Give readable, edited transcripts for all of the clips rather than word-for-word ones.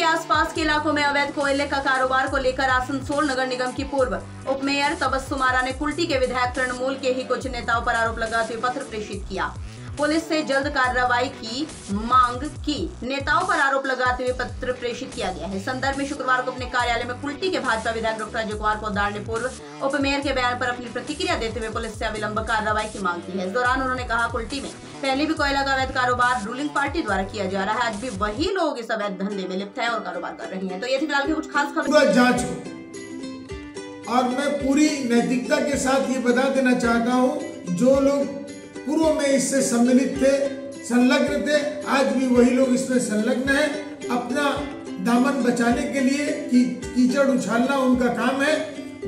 के आसपास के इलाकों में अवैध कोयले का कारोबार को लेकर आसनसोल नगर निगम की पूर्व उपमेयर तब्बसुम आरा ने कुल्टी के विधायक तृणमूल के ही कुछ नेताओं पर आरोप लगाते हुए पत्र प्रेषित किया। पुलिस से जल्द कार्रवाई की मांग की। नेताओं पर आरोप लगाते हुए पत्र प्रेषित किया गया है। संदर्भ में शुक्रवार को अपने कार्यालय में कुल्टी के भाजपा विधायक डॉ राज्य कुमार पौदार ने पूर्व उपमेयर के बयान पर अपनी प्रतिक्रिया देते हुए पुलिस से अविलंब कार्रवाई की मांग की है। इस दौरान उन्होंने कहा, कुल्टी में पहले भी कोयला का अवैध कारोबार रूलिंग पार्टी द्वारा किया जा रहा है। आज भी वही लोग इस अवैध धंधे में लिप्त है और कारोबार कर रहे हैं। तो ये थी फिलहाल की कुछ खास खबर। जांच और मैं पूरी नैतिकता के साथ ये बता देना चाहता हूँ, जो लोग पूर्व में इससे सम्मिलित थे, संलग्न थे, आज भी वही लोग इसमें संलग्न हैं। अपना दामन बचाने के लिए कीचड़ उछालना उनका काम है।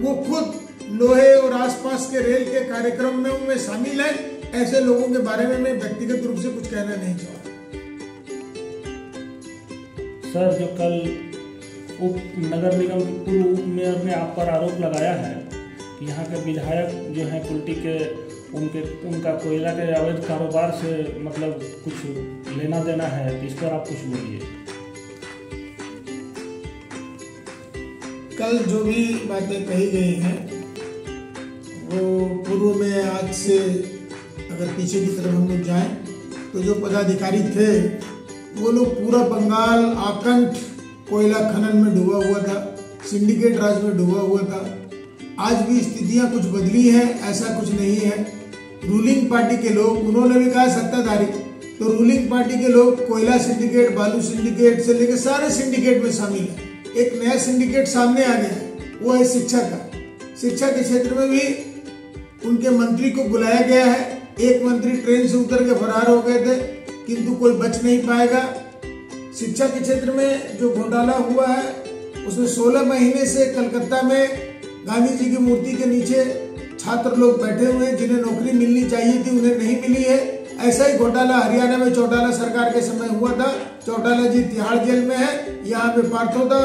वो खुद लोहे और आसपास के रेल के कार्यक्रम में उनमें शामिल हैं। ऐसे लोगों के बारे में मैं व्यक्तिगत रूप से कुछ कहना नहीं चाहता। सर, जो कल उप नगर निगम के पूर्व उप मेयर ने आप पर आरोप लगाया है कि यहाँ के विधायक जो हैं कुल्टी के, उनका कोयला के अवैध कारोबार से मतलब कुछ लेना देना है, इस पर आप कुछ बोलिए। कल जो भी बातें कही गई हैं वो पूर्व में, आज से अगर पीछे की तरफ हम लोग जाएं तो जो पदाधिकारी थे वो लोग पूरा बंगाल आकंठ कोयला खनन में डूबा हुआ था, सिंडिकेट राज में डूबा हुआ था। आज भी स्थितियां कुछ बदली हैं, ऐसा कुछ नहीं है। रूलिंग पार्टी के लोग, उन्होंने भी कहा सत्ताधारी, तो रूलिंग पार्टी के लोग कोयला सिंडिकेट, बालू सिंडिकेट से लेकर सारे सिंडिकेट में शामिल है। एक नया सिंडिकेट सामने आ गया है, वो है शिक्षा का। शिक्षा के क्षेत्र में भी उनके मंत्री को बुलाया गया है। एक मंत्री ट्रेन से उतर के फरार हो गए थे, किंतु कोई बच नहीं पाएगा। शिक्षा के क्षेत्र में जो घोटाला हुआ है उसमें 16 महीने से कलकत्ता में गांधी जी की मूर्ति के नीचे छात्र लोग बैठे हुए हैं, जिन्हें नौकरी मिलनी चाहिए थी उन्हें नहीं मिली है। ऐसा ही घोटाला हरियाणा में चौटाला सरकार के समय हुआ था। चौटाला जी तिहाड़ जेल में है, यहाँ पे पार्थ होता।